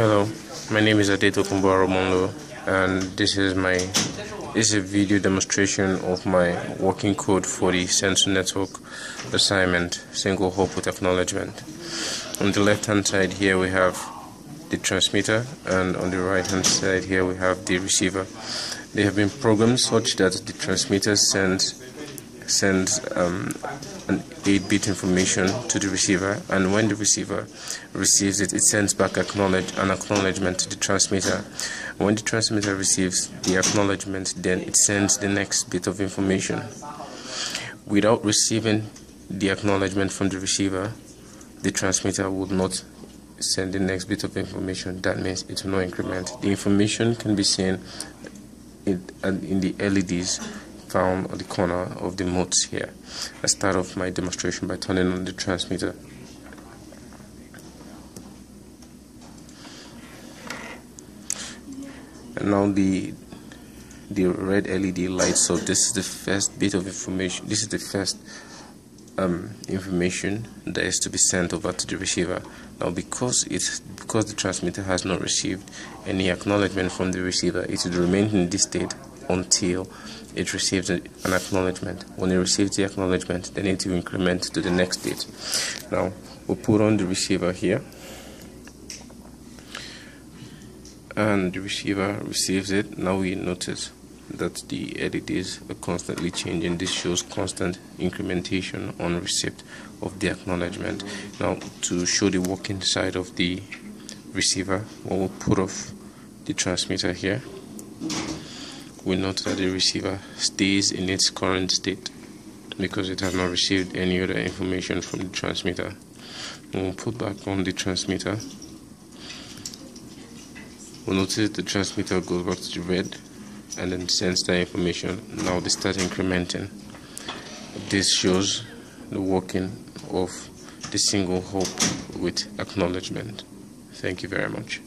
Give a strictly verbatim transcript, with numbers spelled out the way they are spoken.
Hello, my name is Adetokunbo Arogbonlo, and this is my this is a video demonstration of my working code for the sensor network assignment single hop with acknowledgement. On the left hand side here we have the transmitter, and on the right hand side here we have the receiver. They have been programmed such that the transmitter sends sends um, an eight bit information to the receiver, and when the receiver receives it, it sends back acknowledge, an acknowledgement to the transmitter. When the transmitter receives the acknowledgement, then it sends the next bit of information. Without receiving the acknowledgement from the receiver, the transmitter would not send the next bit of information. That means it will not increment. The information can be seen in, in the L E Ds found on the corner of the modes here. I start off my demonstration by turning on the transmitter. And now the the red L E D lights up. This is the first bit of information. This is the first um, information that is to be sent over to the receiver. Now, because it's because the transmitter has not received any acknowledgement from the receiver, it will remain in this state until it receives an acknowledgement. When it receives the acknowledgement, then it will increment to the next state. Now, we'll put on the receiver here, and the receiver receives it. Now we notice that the L E Ds are constantly changing. This shows constant incrementation on receipt of the acknowledgement. Now, to show the working side of the receiver, we'll put off the transmitter here. We note that the receiver stays in its current state because it has not received any other information from the transmitter. We'll put back on the transmitter. We'll notice the transmitter goes back to the red and then sends that information. Now they start incrementing. This shows the working of the single hop with acknowledgement. Thank you very much.